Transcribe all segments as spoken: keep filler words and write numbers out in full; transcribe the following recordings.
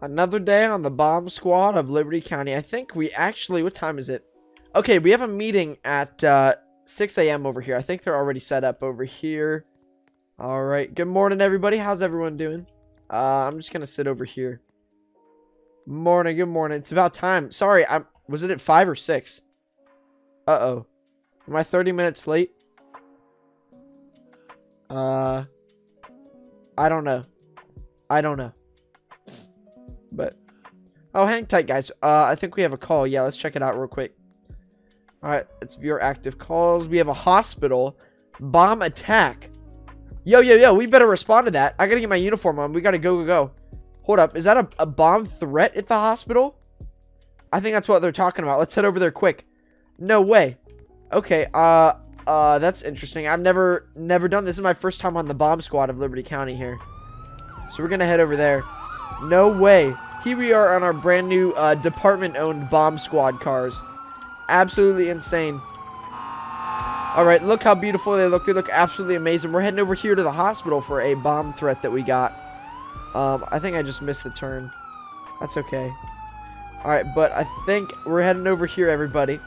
Another day on the bomb squad of Liberty County. I think we actually, what time is it? Okay, we have a meeting at uh, six A M over here. I think they're already set up over here. All right, good morning, everybody. How's everyone doing? Uh, I'm just going to sit over here. Morning, good morning. It's about time. Sorry, I'm, was it at five or six? Uh-oh. Am I thirty minutes late? Uh, I don't know. I don't know. But, oh, hang tight, guys. Uh, I think we have a call. Yeah, let's check it out real quick. All right, let's view our active calls. We have a hospital bomb attack. Yo, yo, yo, we better respond to that. I gotta get my uniform on. We gotta go, go, go. Hold up. Is that a, a bomb threat at the hospital? I think that's what they're talking about. Let's head over there quick. No way. Okay, uh, uh, that's interesting. I've never, never done this. This is my first time on the bomb squad of Liberty County here. So we're gonna head over there. No way. Here we are on our brand new uh, department-owned bomb squad cars. Absolutely insane. All right, look how beautiful they look. They look absolutely amazing. We're heading over here to the hospital for a bomb threat that we got. Um, I think I just missed the turn. That's okay. All right, but I think we're heading over here, everybody,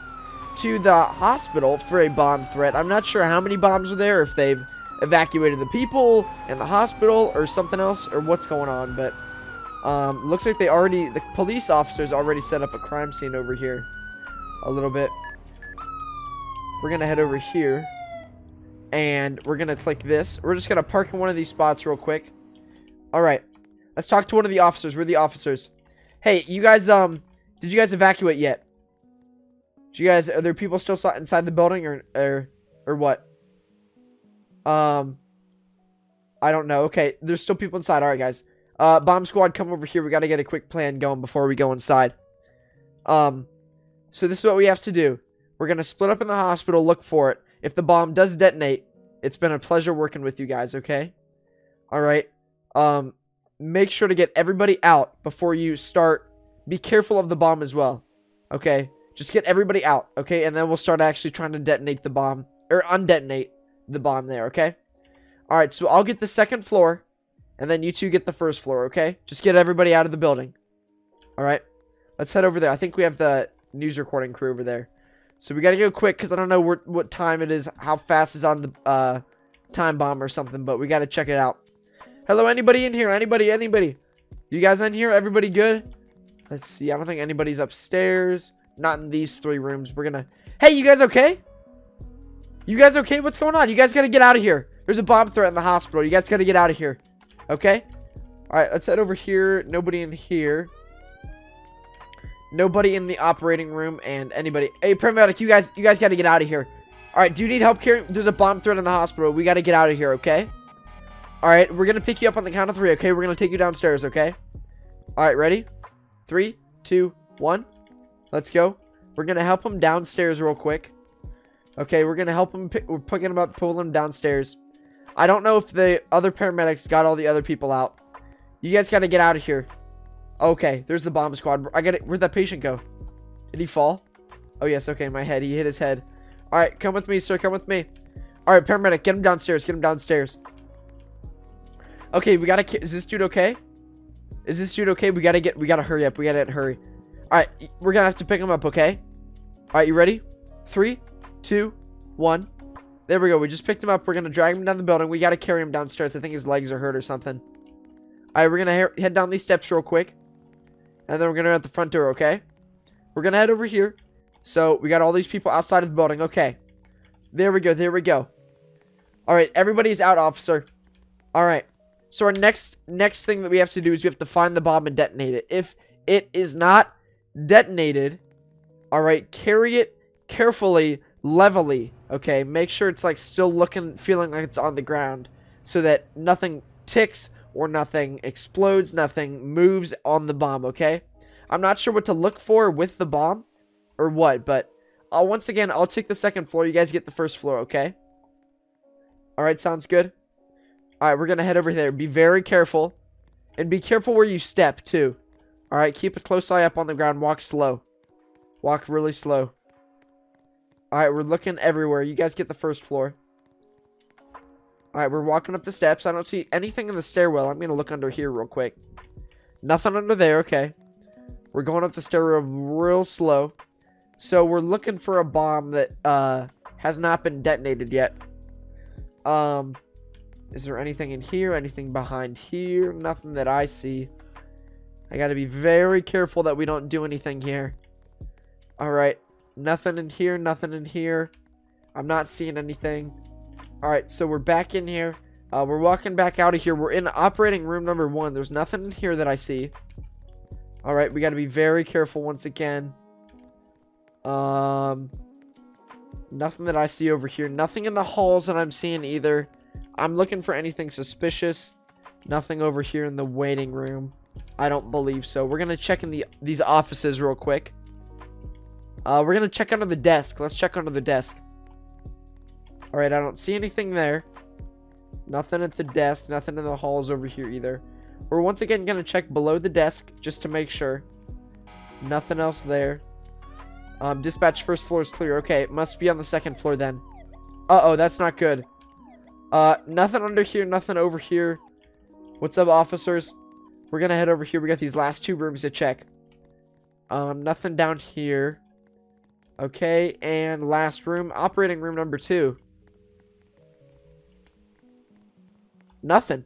to the hospital for a bomb threat. I'm not sure how many bombs are there, if they've evacuated the people and the hospital or something else or what's going on, but um, looks like they already, the police officers already set up a crime scene over here a little bit. We're going to head over here and we're going to click this. We're just going to park in one of these spots real quick. All right, let's talk to one of the officers. We're the officers. Hey, you guys, um, did you guys evacuate yet? Do you guys, are there people still inside the building or, or, or what? Um, I don't know. Okay, there's still people inside. All right, guys. Uh, bomb squad, come over here. We got to get a quick plan going before we go inside. Um, so this is what we have to do. We're going to split up in the hospital, look for it. If the bomb does detonate, it's been a pleasure working with you guys, okay? All right. Um, make sure to get everybody out before you start. Be careful of the bomb as well, okay? Just get everybody out, okay? And then we'll start actually trying to detonate the bomb, or undetonate the bomb there, okay? All right, so I'll get the second floor, and then you two get the first floor, okay? Just get everybody out of the building. All right, let's head over there. I think we have the news recording crew over there. So we got to go quick because I don't know what, what time it is, how fast is on the uh, time bomb or something, but we got to check it out. Hello, anybody in here? Anybody, anybody? You guys in here? Everybody good? Let's see. I don't think anybody's upstairs. Not in these three rooms. We're gonna... Hey, you guys okay? You guys okay? What's going on? You guys gotta get out of here. There's a bomb threat in the hospital. You guys gotta get out of here. Okay? Alright, let's head over here. Nobody in here. Nobody in the operating room and anybody... Hey, paramedic, you guys you guys gotta get out of here. Alright, do you need help carrying... There's a bomb threat in the hospital. We gotta get out of here, okay? Alright, we're gonna pick you up on the count of three, okay? We're gonna take you downstairs, okay? Alright, ready? Three, two, one... Let's go. We're going to help him downstairs real quick. Okay, we're going to help him. Pick, we're picking him up, pulling him downstairs. I don't know if the other paramedics got all the other people out. You guys got to get out of here. Okay, there's the bomb squad. I got it. Where'd that patient go? Did he fall? Oh, yes. Okay, my head. He hit his head. All right, come with me, sir. Come with me. All right, paramedic, get him downstairs. Get him downstairs. Okay, we got to. Is this dude okay? Is this dude okay? We got to get. We got to hurry up. We got to hurry. Alright, we're gonna have to pick him up, okay? Alright, you ready? Three, two, one. There we go. We just picked him up. We're gonna drag him down the building. We gotta carry him downstairs. I think his legs are hurt or something. Alright, we're gonna he head down these steps real quick. And then we're gonna go at the front door, okay? We're gonna head over here. So, we got all these people outside of the building. Okay. There we go. There we go. Alright, everybody's out, officer. Alright. So, our next next thing that we have to do is we have to find the bomb and detonate it. If it is not... detonated. All right, carry it carefully, levelly, okay? Make sure it's like still looking, feeling like it's on the ground so that nothing ticks or nothing explodes, nothing moves on the bomb, okay? I'm not sure what to look for with the bomb or what, but I'll, once again, I'll take the second floor. You guys get the first floor, okay? All right, sounds good. All right, we're going to head over there. Be very careful and be careful where you step too. Alright, keep a close eye up on the ground. Walk slow. Walk really slow. Alright, we're looking everywhere. You guys get the first floor. Alright, we're walking up the steps. I don't see anything in the stairwell. I'm going to look under here real quick. Nothing under there. Okay. We're going up the stairwell real slow. So we're looking for a bomb that uh, has not been detonated yet. Um, is there anything in here? Anything behind here? Nothing that I see. I gotta be very careful that we don't do anything here. Alright. Nothing in here. Nothing in here. I'm not seeing anything. Alright, so we're back in here. Uh, we're walking back out of here. We're in operating room number one. There's nothing in here that I see. Alright, we gotta be very careful once again. Um, nothing that I see over here. Nothing in the halls that I'm seeing either. I'm looking for anything suspicious. Nothing over here in the waiting room. I don't believe so. We're gonna check in the these offices real quick. Uh, we're gonna check under the desk. Let's check under the desk. Alright, I don't see anything there. Nothing at the desk. Nothing in the halls over here either. We're once again going to check below the desk just to make sure. Nothing else there. Um, dispatch first floor is clear. Okay, it must be on the second floor then. Uh-oh, that's not good. Uh, nothing under here. Nothing over here. What's up, officers? We're going to head over here. We got these last two rooms to check. Um, nothing down here. Okay, and last room. Operating room number two. Nothing.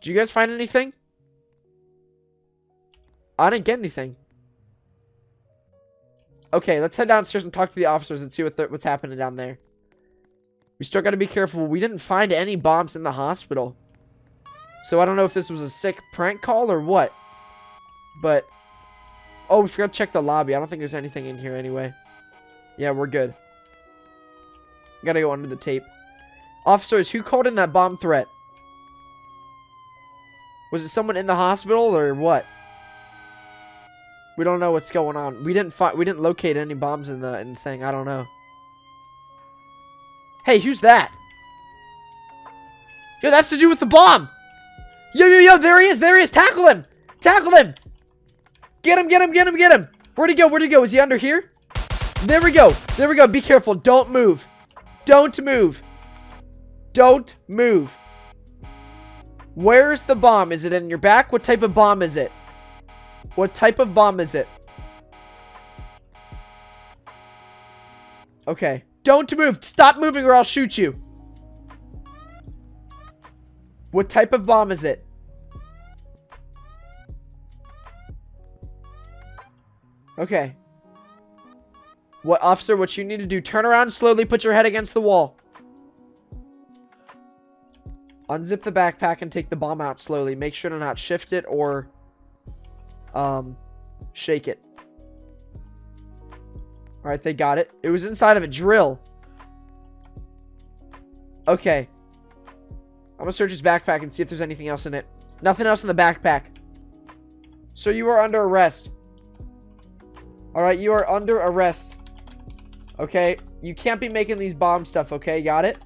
Did you guys find anything? I didn't get anything. Okay, let's head downstairs and talk to the officers and see what the, what's happening down there. We still got to be careful. We didn't find any bombs in the hospital. So I don't know if this was a sick prank call or what. But, oh, we forgot to check the lobby. I don't think there's anything in here anyway. Yeah, we're good. Got to go under the tape. Officers, who called in that bomb threat? Was it someone in the hospital or what? We don't know what's going on. We didn't find, we didn't locate any bombs in the in the thing. I don't know. Hey, who's that? Yo, that's to do with the bomb. Yo, yo, yo! There he is! There he is! Tackle him! Tackle him! Get him! Get him! Get him! Get him! Where'd he go? Where'd he go? Is he under here? There we go! There we go! Be careful! Don't move! Don't move! Don't move! Where's the bomb? Is it in your back? What type of bomb is it? What type of bomb is it? Okay. Don't move. Stop moving or I'll shoot you. What type of bomb is it? Okay. What, officer, what you need to do? Turn around slowly. Put your head against the wall. Unzip the backpack and take the bomb out slowly. Make sure to not shift it or um, shake it. Alright, they got it. It was inside of a drill. Okay. I'm going to search his backpack and see if there's anything else in it. Nothing else in the backpack. So you are under arrest. Alright, you are under arrest. Okay. You can't be making these bomb stuff, okay? Got it?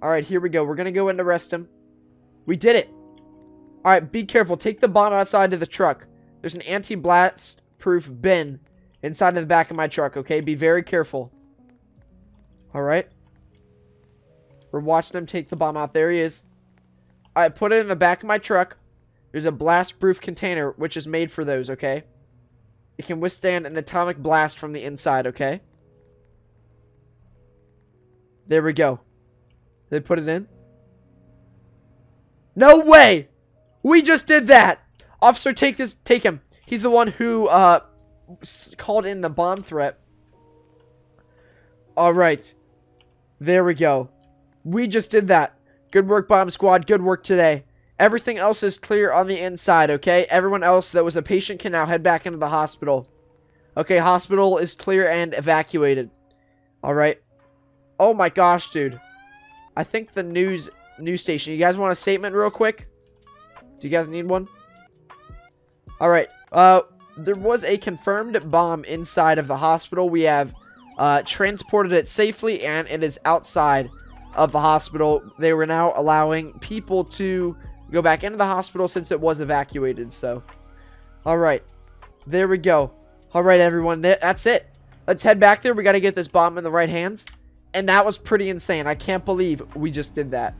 Alright, here we go. We're going to go in to arrest him. We did it. Alright, be careful. Take the bomb outside to the truck. There's an anti-blast proof bin inside of the back of my truck, okay? Be very careful. Alright. We're watching them take the bomb out. There he is. Alright, put it in the back of my truck. There's a blast proof container, which is made for those, okay? It can withstand an atomic blast from the inside, okay? There we go. They put it in? No way! We just did that! Officer, take this. Take him. He's the one who uh, called in the bomb threat. Alright. There we go. We just did that. Good work, bomb squad. Good work today. Everything else is clear on the inside, okay? Everyone else that was a patient can now head back into the hospital. Okay, hospital is clear and evacuated. Alright. Oh my gosh, dude. I think the news news station. You guys want a statement real quick? Do you guys need one? Alright. Uh, there was a confirmed bomb inside of the hospital. We have uh, transported it safely and it is outside of the hospital. They were now allowing people to go back into the hospital since it was evacuated. So, alright. There we go. Alright, everyone. That's it. Let's head back there. We got to get this bomb in the right hands. And that was pretty insane. I can't believe we just did that.